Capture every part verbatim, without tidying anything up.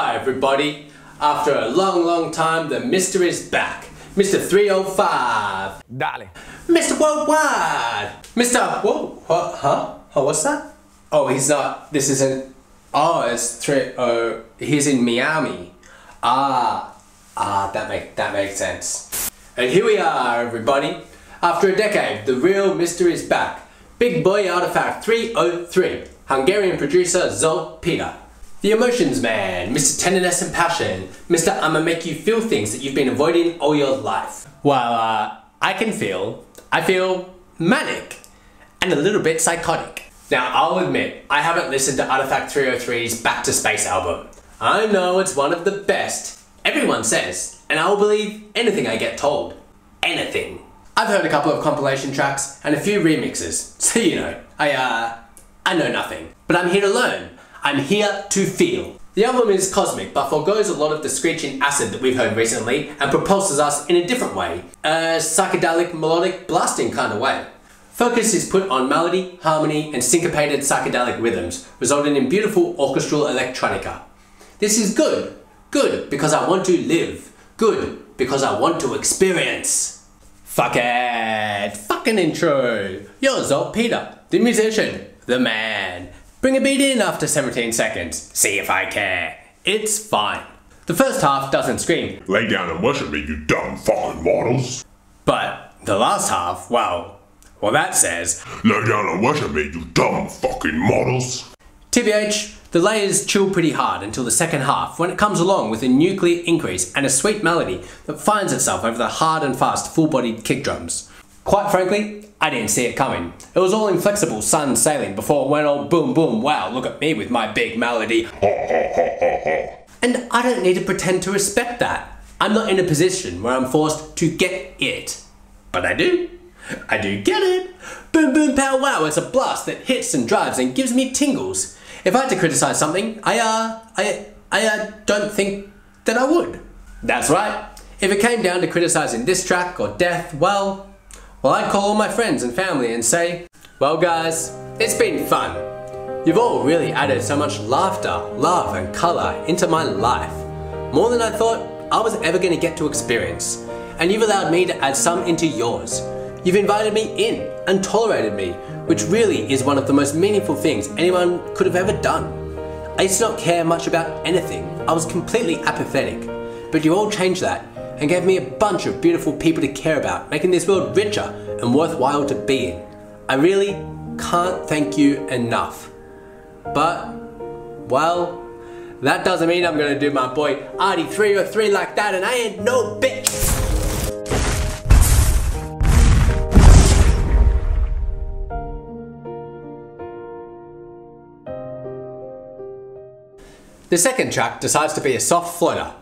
Hi everybody, after a long long time the mister is back. Mister three oh five. Darling. Mister Worldwide. Mister Whoa, what, huh? Oh, what's that? Oh, he's not, this isn't, oh, it's three, oh, he's in Miami. Ah, ah, that make, that makes sense. And here we are everybody. After a decade, the real mister is back. Big Boy Artifact three oh three, Hungarian producer Zolt Peter. The Emotions Man, Mister Tenderness and Passion, Mister I'ma make you feel things that you've been avoiding all your life. Well, uh, I can feel, I feel manic and a little bit psychotic. Now I'll admit, I haven't listened to Artifact three oh three's Back to Space album. I know it's one of the best, everyone says, and I'll believe anything I get told. Anything. I've heard a couple of compilation tracks and a few remixes, so you know, I uh, I know nothing. But I'm here to learn, I'm here to feel. The album is cosmic but forgoes a lot of the screeching acid that we've heard recently and propulses us in a different way, a psychedelic, melodic, blasting kind of way. Focus is put on melody, harmony and syncopated psychedelic rhythms, resulting in beautiful orchestral electronica. This is good, good because I want to live, good because I want to experience. Fuck it! Fucking intro! You're Zolt Peter, the musician, the man. Bring a beat in after seventeen seconds. See if I care. It's fine. The first half doesn't scream, "Lay down and worship me, you dumb fine mortals." But the last half, well, well that says, "Lay down and worship me, you dumb fucking mortals." T B H, the layers chill pretty hard until the second half when it comes along with a nuclear increase and a sweet melody that finds itself over the hard and fast full-bodied kick drums. Quite frankly, I didn't see it coming. It was all inflexible sun sailing before it went all boom boom wow look at me with my big melody. And I don't need to pretend to respect that. I'm not in a position where I'm forced to get it. But I do. I do get it. Boom boom pow wow is a blast that hits and drives and gives me tingles. If I had to criticize something, I uh, I, I uh, don't think that I would. That's right. If it came down to criticizing this track or Death, well, well I'd call all my friends and family and say, well guys, it's been fun. You've all really added so much laughter, love and color into my life. More than I thought I was ever going to get to experience. And you've allowed me to add some into yours. You've invited me in and tolerated me, which really is one of the most meaningful things anyone could have ever done. I used to not care much about anything. I was completely apathetic. But you all changed that and gave me a bunch of beautiful people to care about, making this world richer and worthwhile to be in. I really can't thank you enough. But, well, that doesn't mean I'm going to do my boy Artie three oh three like that, and I ain't no bitch. The second track decides to be a soft floater,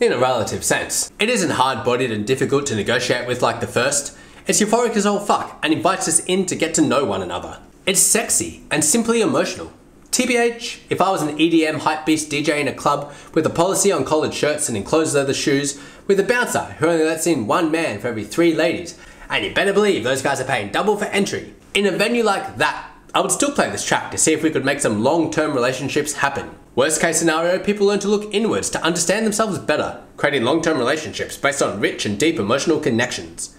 in a relative sense. It isn't hard-bodied and difficult to negotiate with like the first. It's euphoric as all fuck and invites us in to get to know one another. It's sexy and simply emotional. T B H, if I was an E D M hypebeast D J in a club with a policy on collared shirts and enclosed leather shoes, with a bouncer who only lets in one man for every three ladies, and you better believe those guys are paying double for entry. In a venue like that, I would still play this track to see if we could make some long-term relationships happen. Worst case scenario, people learn to look inwards to understand themselves better, creating long-term relationships based on rich and deep emotional connections.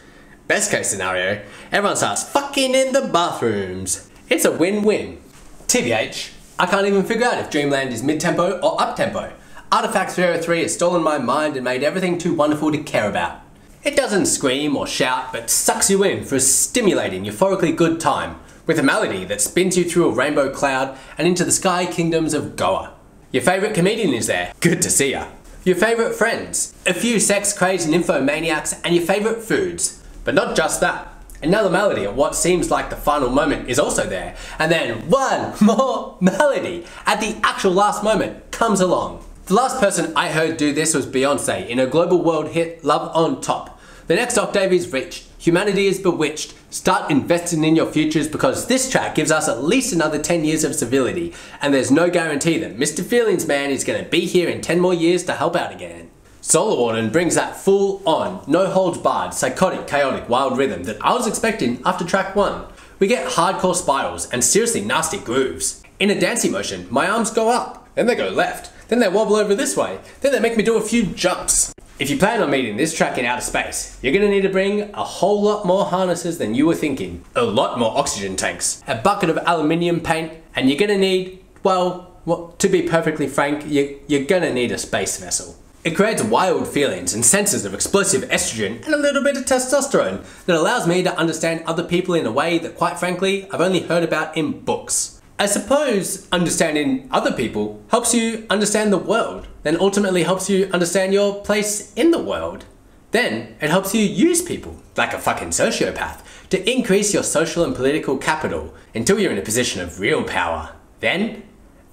Best case scenario, everyone starts fucking in the bathrooms. It's a win-win. T B H, I can't even figure out if Dreamland is mid-tempo or up-tempo. Artifact three oh three has stolen my mind and made everything too wonderful to care about. It doesn't scream or shout, but sucks you in for a stimulating, euphorically good time, with a melody that spins you through a rainbow cloud and into the sky kingdoms of Goa. Your favourite comedian is there, good to see ya. Your favourite friends, a few sex-crazed nymphomaniacs and your favourite foods. But not just that, another melody at what seems like the final moment is also there, and then one more melody at the actual last moment comes along. The last person I heard do this was Beyoncé in her global world hit Love on Top. The next octave is reached. Humanity is bewitched. Start investing in your futures because this track gives us at least another ten years of civility, and there's no guarantee that Mister Feelings Man is going to be here in ten more years to help out again. Solar Warden brings that full on, no holds barred, psychotic, chaotic, wild rhythm that I was expecting after track one. We get hardcore spirals and seriously nasty grooves. In a dancey motion, my arms go up, then they go left, then they wobble over this way, then they make me do a few jumps. If you plan on meeting this track in outer space, you're going to need to bring a whole lot more harnesses than you were thinking, a lot more oxygen tanks, a bucket of aluminium paint, and you're going to need, well, well to be perfectly frank, you, you're going to need a space vessel. It creates wild feelings and senses of explosive estrogen and a little bit of testosterone that allows me to understand other people in a way that, quite frankly, I've only heard about in books. I suppose understanding other people helps you understand the world, then ultimately helps you understand your place in the world. Then it helps you use people, like a fucking sociopath, to increase your social and political capital until you're in a position of real power. Then,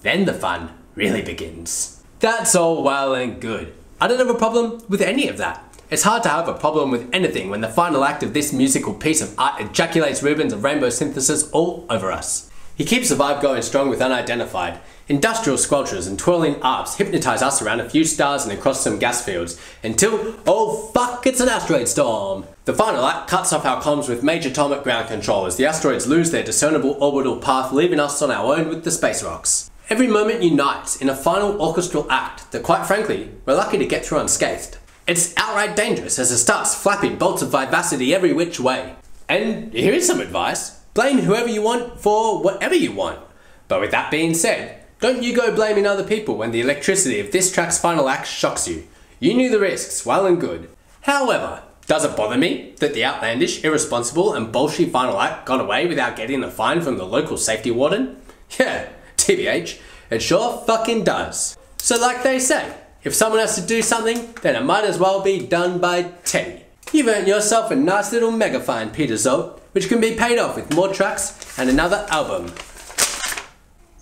then the fun really begins. That's all well and good. I don't have a problem with any of that. It's hard to have a problem with anything when the final act of this musical piece of art ejaculates ribbons of rainbow synthesis all over us. He keeps the vibe going strong with Unidentified. Industrial squelches and twirling arcs hypnotize us around a few stars and across some gas fields, until, oh fuck, it's an asteroid storm! The final act cuts off our comms with Major Tom at ground control as the asteroids lose their discernible orbital path, leaving us on our own with the space rocks. Every moment unites in a final orchestral act that, quite frankly, we're lucky to get through unscathed. It's outright dangerous as it starts flapping bolts of vivacity every which way. And here is some advice. Blame whoever you want for whatever you want. But with that being said, don't you go blaming other people when the electricity of this track's final act shocks you. You knew the risks well and good. However, does it bother me that the outlandish, irresponsible and bolshy final act got away without getting a fine from the local safety warden? Yeah. T B H, it sure fucking does. So like they say, if someone has to do something, then it might as well be done by ten. You've earned yourself a nice little mega fine, Peter Zolt, which can be paid off with more tracks and another album.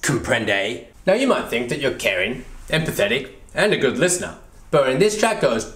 Comprende? Now you might think that you're caring, empathetic, and a good listener, but when this track goes,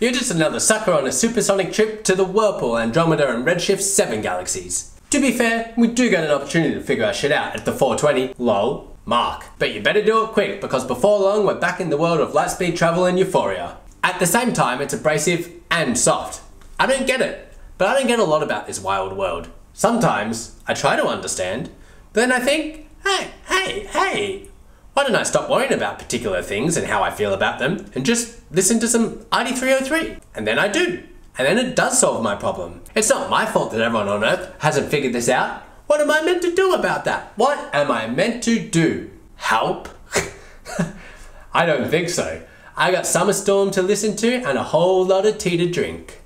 you're just another sucker on a supersonic trip to the Whirlpool, Andromeda and Redshift seven galaxies. To be fair, we do get an opportunity to figure our shit out at the four twenty, lol, mark. But you better do it quick, because before long we're back in the world of lightspeed travel and euphoria. At the same time, it's abrasive and soft. I don't get it, but I don't get a lot about this wild world. Sometimes, I try to understand, but then I think, hey, hey, hey, why don't I stop worrying about particular things and how I feel about them, and just listen to some Artifact three oh three, and then I do. And then it does solve my problem. It's not my fault that everyone on Earth hasn't figured this out. What am I meant to do about that? What am I meant to do? Help? I don't think so. I got Summer Storm to listen to and a whole lot of tea to drink.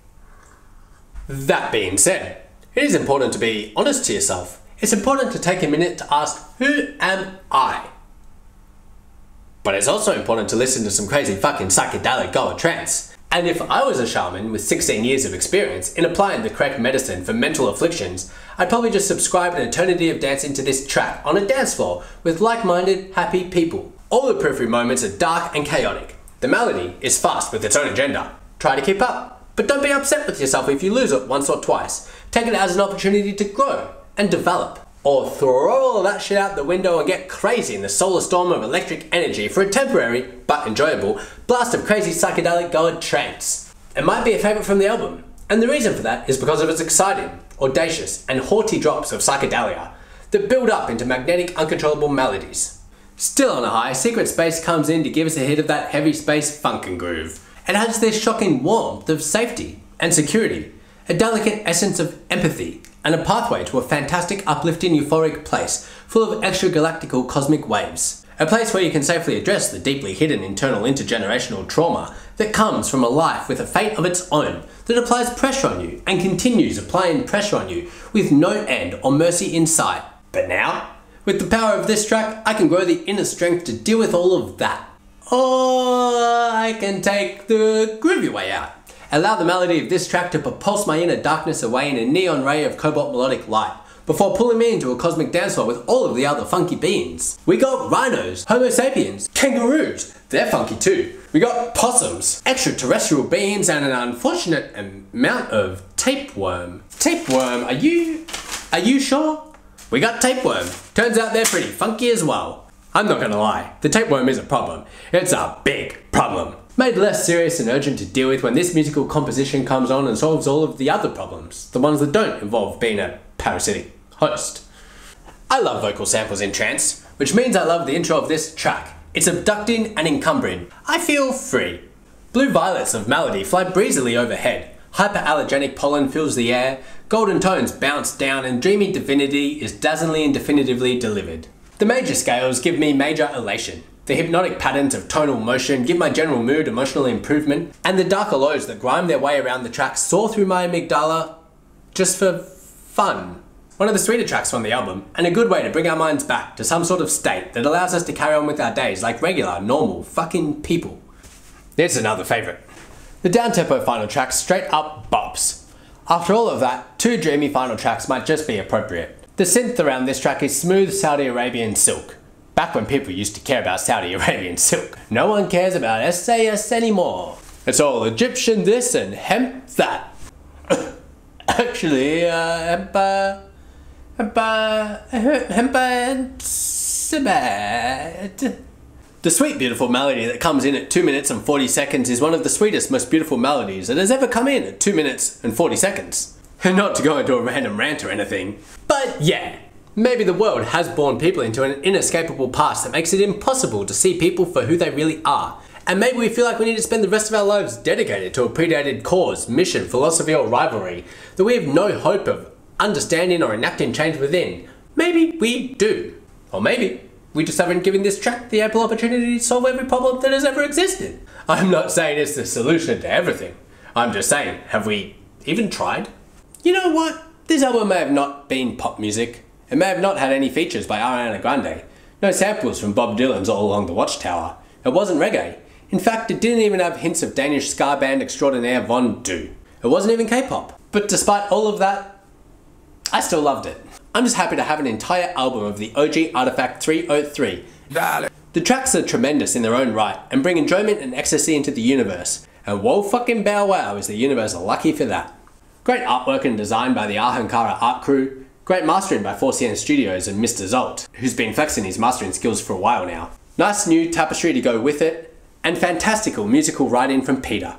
That being said, it is important to be honest to yourself. It's important to take a minute to ask, who am I? But it's also important to listen to some crazy fucking psychedelic Goa trance. And if I was a shaman with sixteen years of experience in applying the correct medicine for mental afflictions, I'd probably just subscribe an eternity of dancing to this track on a dance floor with like-minded, happy people. All the periphery moments are dark and chaotic. The melody is fast with its own agenda. Try to keep up, but don't be upset with yourself if you lose it once or twice. Take it as an opportunity to grow and develop. Or throw all that shit out the window and get crazy in the solar storm of electric energy for a temporary, but enjoyable, blast of crazy psychedelic Goa trance. It might be a favourite from the album, and the reason for that is because of its exciting, audacious and haughty drops of psychedelia that build up into magnetic, uncontrollable melodies. Still on a high, Secret Space comes in to give us a hit of that heavy space funk and groove. It has this shocking warmth of safety and security, a delicate essence of empathy, and a pathway to a fantastic, uplifting, euphoric place full of extragalactical cosmic waves. A place where you can safely address the deeply hidden internal intergenerational trauma that comes from a life with a fate of its own that applies pressure on you and continues applying pressure on you with no end or mercy in sight. But now, with the power of this track, I can grow the inner strength to deal with all of that. Or I can take the groovy way out. Allow the melody of this track to propulse my inner darkness away in a neon ray of cobalt melodic light, before pulling me into a cosmic dance floor with all of the other funky beings. We got rhinos, homo sapiens, kangaroos, they're funky too. We got possums, extraterrestrial beings, and an unfortunate amount of tapeworm. Tapeworm, are you, are you sure? We got tapeworm. Turns out they're pretty funky as well. I'm not gonna lie, the tapeworm is a problem. It's a big problem. Made less serious and urgent to deal with when this musical composition comes on and solves all of the other problems, the ones that don't involve being a parasitic host. I love vocal samples in trance, which means I love the intro of this track. It's abducting and encumbering. I feel free. Blue violets of melody fly breezily overhead. Hyperallergenic pollen fills the air. Golden tones bounce down and dreamy divinity is dazzlingly and definitively delivered. The major scales give me major elation. The hypnotic patterns of tonal motion give my general mood emotional improvement, and the darker lows that grime their way around the track soar through my amygdala just for fun. One of the sweeter tracks from the album, and a good way to bring our minds back to some sort of state that allows us to carry on with our days like regular, normal, fucking people. There's another favourite. The down-tempo final track straight up bops. After all of that, two dreamy final tracks might just be appropriate. The synth around this track is smooth Saudi Arabian silk. Back when people used to care about Saudi Arabian silk. No one cares about S A S anymore. It's all Egyptian this and hemp that. Actually, uh, hemp, uh, hemp, uh, hemp and sabbat. The sweet, beautiful melody that comes in at two minutes and forty seconds is one of the sweetest, most beautiful melodies that has ever come in at two minutes and forty seconds. And not to go into a random rant or anything, but yeah. Maybe the world has borne people into an inescapable past that makes it impossible to see people for who they really are. And maybe we feel like we need to spend the rest of our lives dedicated to a predated cause, mission, philosophy or rivalry that we have no hope of understanding or enacting change within. Maybe we do. Or maybe we just haven't given this track the ample opportunity to solve every problem that has ever existed. I'm not saying it's the solution to everything. I'm just saying, have we even tried? You know what? This album may have not been pop music. It may have not had any features by Ariana Grande, no samples from Bob Dylan's All Along the Watchtower. It wasn't reggae. In fact, it didn't even have hints of Danish ska band extraordinaire Von Du. It wasn't even K-pop. But despite all of that, I still loved it. I'm just happy to have an entire album of the O G Artifact three oh three. Dale. The tracks are tremendous in their own right and bring enjoyment and ecstasy into the universe. And whoa fucking bow wow is the universe lucky for that. Great artwork and design by the Ahankara art crew. Great mastering by four C N Studios and Mister Zolt, who's been flexing his mastering skills for a while now. Nice new tapestry to go with it, and fantastical musical writing from Peter.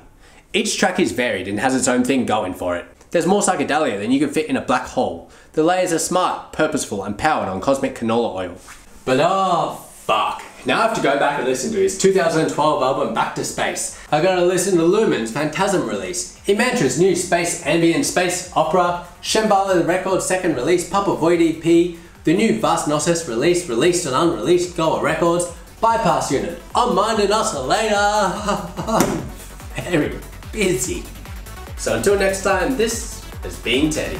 Each track is varied and has its own thing going for it. There's more psychedelia than you can fit in a black hole. The layers are smart, purposeful, and powered on cosmic canola oil. But oh fuck. Now I have to go back and listen to his two thousand twelve album Back to Space. I gotta listen to Lumen's Phantasm release, Imantra's new Space Ambient Space Opera, Shambhala Records second release, Papa Void E P, the new Vast Nosses release, released and unreleased Goa Records, Bypass Unit, I'm minding us later. Very busy. So until next time, this has been Teddy.